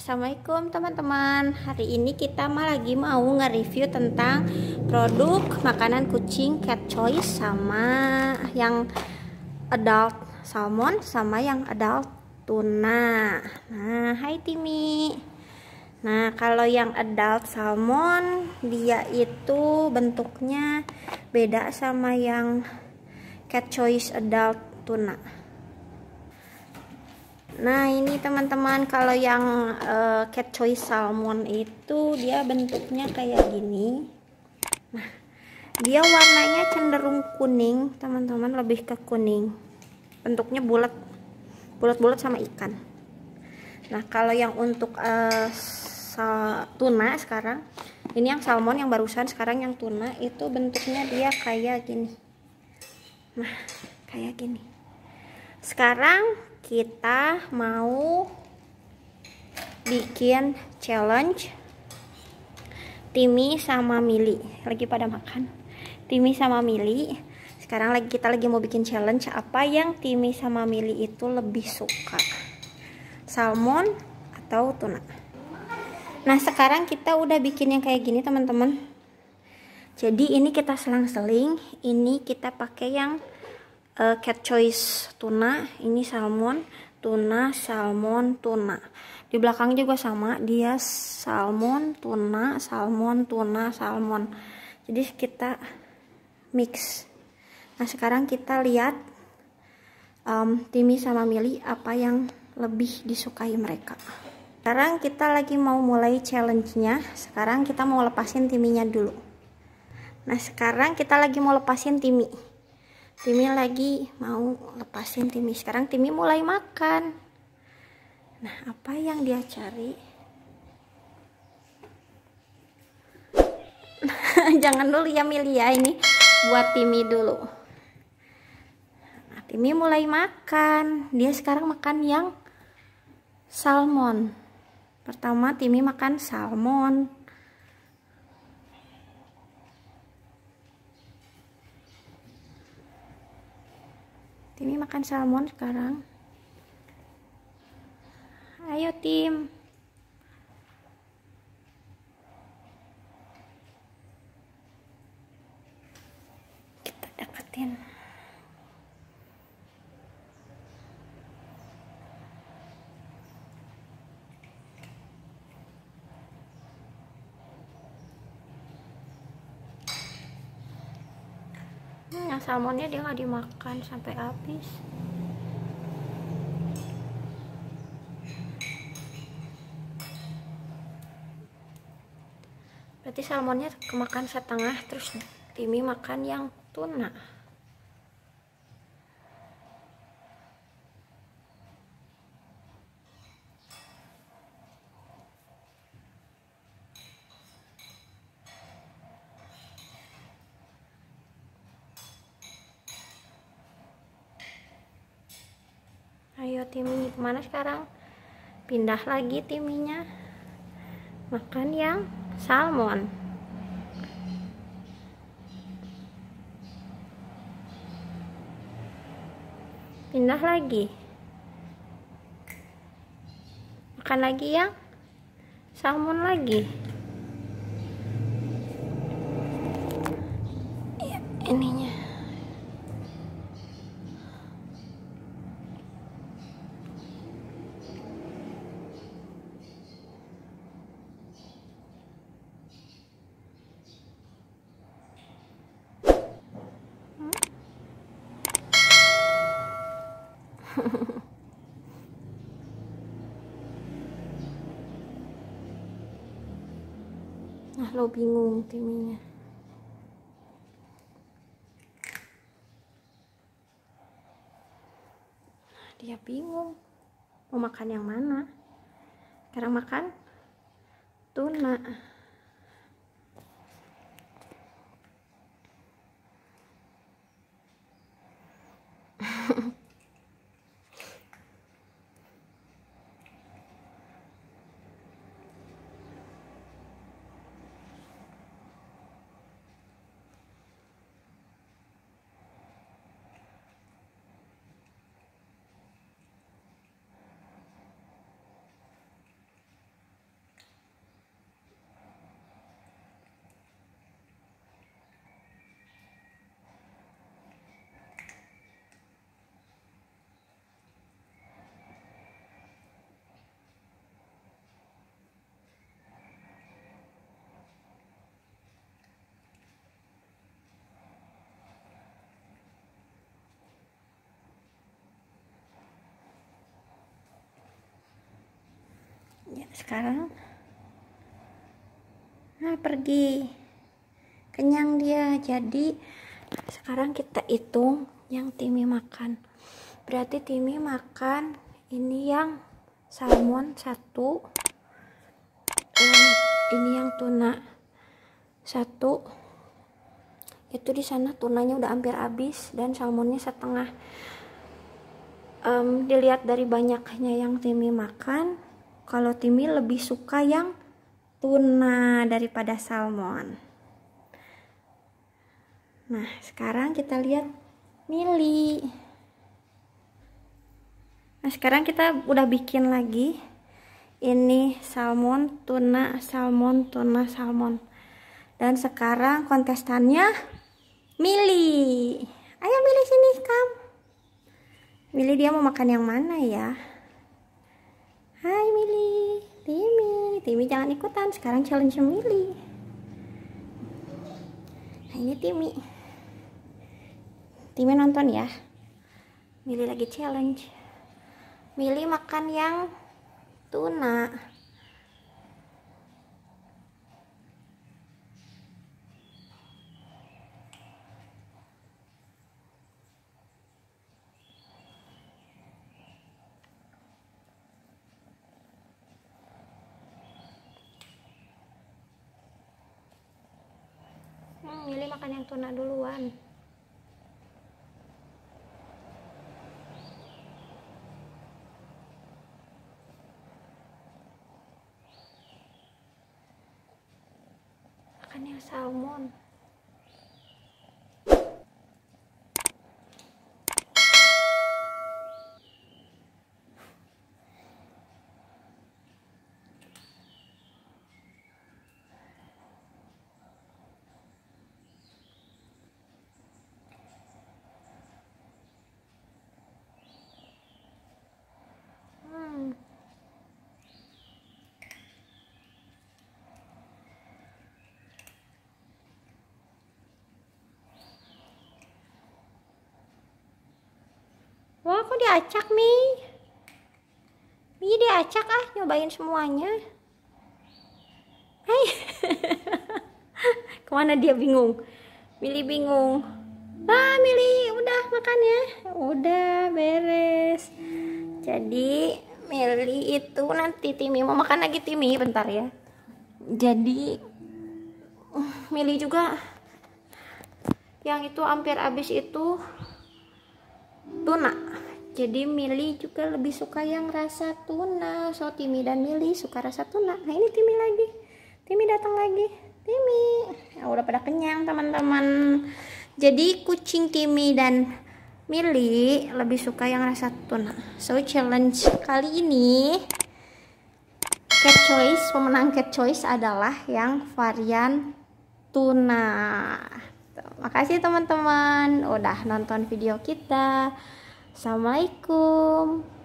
Assalamualaikum teman-teman. Hari ini kita lagi mau nge-review tentang produk makanan kucing Cat Choice sama yang adult salmon sama yang adult tuna. Nah, hai Timmy. Nah, kalau yang adult salmon dia itu bentuknya beda sama yang Cat Choice adult tuna. Nah, ini teman-teman, kalau yang Cat Choice salmon itu dia bentuknya kayak gini. Nah, dia warnanya cenderung kuning, teman-teman, lebih ke kuning. Bentuknya bulat. Bulat-bulat sama ikan. Nah, kalau yang untuk tuna sekarang, ini yang salmon yang barusan, sekarang yang tuna itu bentuknya dia kayak gini. Nah, kayak gini. Sekarang kita mau bikin challenge Timmy sama Milly. Lagi pada makan Timmy sama Milly. Sekarang kita lagi mau bikin challenge apa yang Timmy sama Milly itu lebih suka, salmon atau tuna. Nah, sekarang kita udah bikin yang kayak gini, teman-teman. Jadi ini kita selang-seling, ini kita pakai yang Cat Choice tuna, ini salmon, tuna, salmon, tuna. Di belakang juga sama, dia salmon, tuna, salmon, tuna, salmon. Jadi kita mix. Nah, sekarang kita lihat Timmy sama Milly apa yang lebih disukai mereka. Sekarang kita lagi mau mulai challenge-nya. Sekarang kita mau lepasin Timmy-nya dulu. Nah, sekarang kita lagi mau lepasin Timmy. Timmy lagi mau lepasin Timmy. Sekarang Timmy mulai makan. Nah, apa yang dia cari? Jangan dulu ya Milly ya, ini buat Timmy dulu. Nah, Timmy mulai makan. Dia sekarang makan yang salmon. Pertama Timmy makan salmon. Timmy makan salmon sekarang. Ayo Tim. Kita deketin. Salmonnya dia nggak dimakan sampai habis. Berarti salmonnya kemakan setengah, terus Timmy makan yang tuna. Ayo Timmy, kemana sekarang? Pindah lagi Timmy-nya, makan yang salmon. Pindah lagi, makan lagi yang salmon lagi. Ya, ininya. Nah, lo bingung Timmy-nya. Nah, dia bingung mau makan yang mana. Sekarang makan tuna. Ya, sekarang pergi, kenyang dia. Jadi sekarang kita hitung yang Timmy makan. Berarti Timmy makan ini yang salmon satu, ini yang tuna satu. Itu di sana tunanya udah hampir habis dan salmonnya setengah. Dilihat dari banyaknya yang Timmy makan, kalau Timmy lebih suka yang tuna daripada salmon. Nah, sekarang kita lihat Milly. Nah, sekarang kita udah bikin lagi. Ini salmon, tuna, salmon, tuna, salmon. Dan sekarang kontestannya Milly. Ayo Milly sini, kam. Milly dia mau makan yang mana ya? Hai Milly, Timmy jangan ikutan. Sekarang challenge Milly. Nah ini Timmy nonton ya. Milly lagi challenge. Milly makan yang tuna. Milly makan yang tuna duluan. Makan yang salmon. Wah, kok diacak nih? Mie diacak ah, nyobain semuanya. Hai. Kemana dia bingung? Milly bingung. Ah, Milly, udah makan ya? Udah beres. Jadi Milly itu nanti Timmy mau makan lagi. Timmy bentar ya. Jadi Milly juga yang itu hampir habis itu tuna. Jadi Milly juga lebih suka yang rasa tuna. So Timmy dan Milly suka rasa tuna. Nah ini Timmy lagi. Timmy datang lagi. Timmy. Nah, udah pada kenyang teman-teman. Jadi kucing Timmy dan Milly lebih suka yang rasa tuna. So challenge kali ini Cat Choice, pemenang Cat Choice adalah yang varian tuna. Makasih teman-teman udah nonton video kita. Assalamualaikum.